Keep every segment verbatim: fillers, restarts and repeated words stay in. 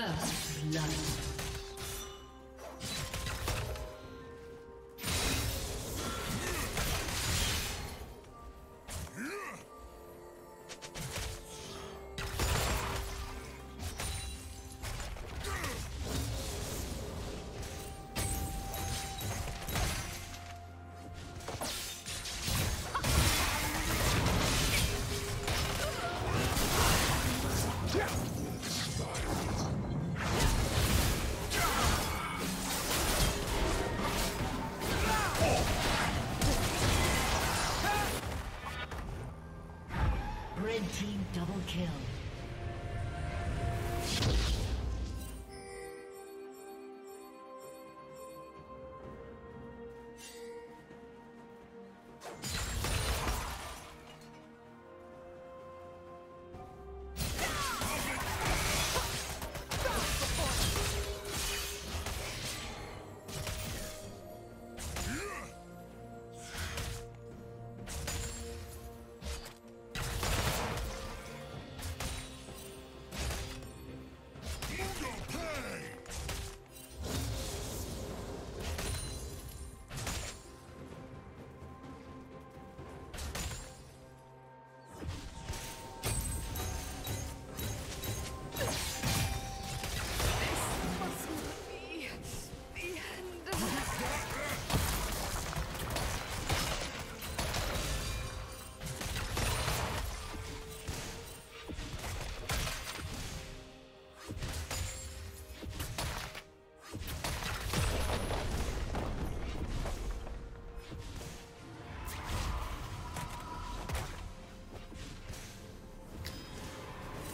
First blood.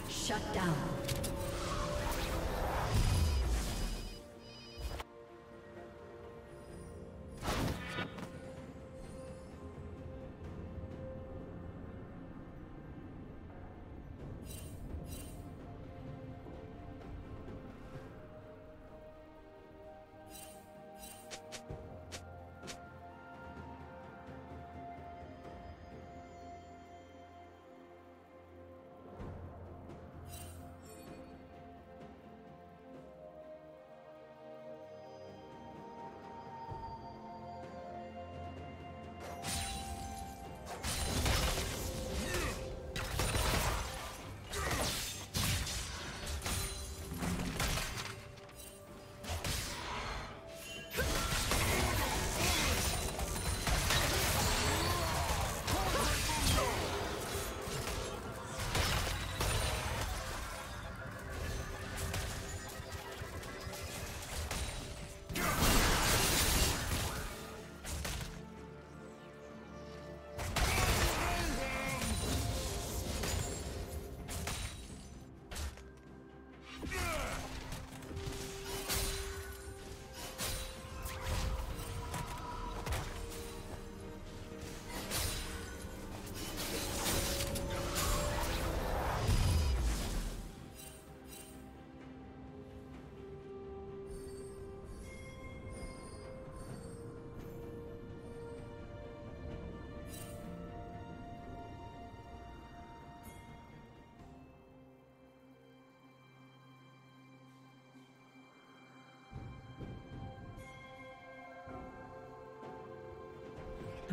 Shut down.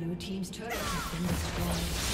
Blue team's turret has been destroyed.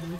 Blue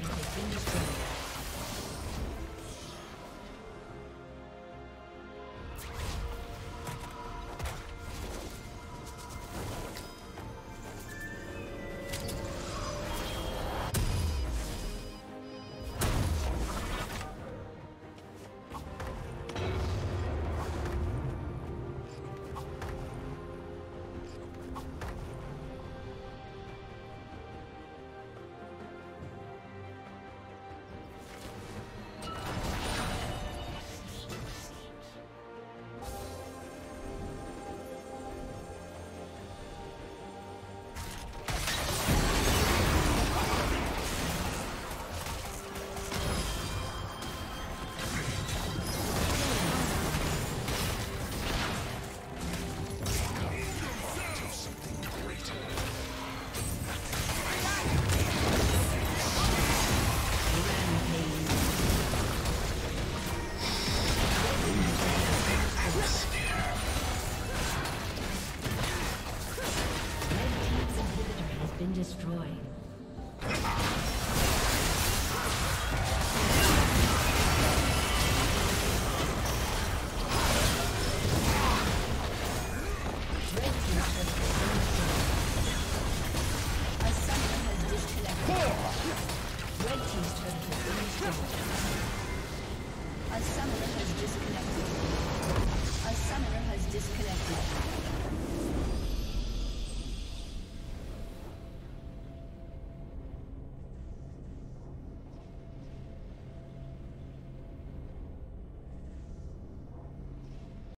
turret has been destroyed. Destroyed.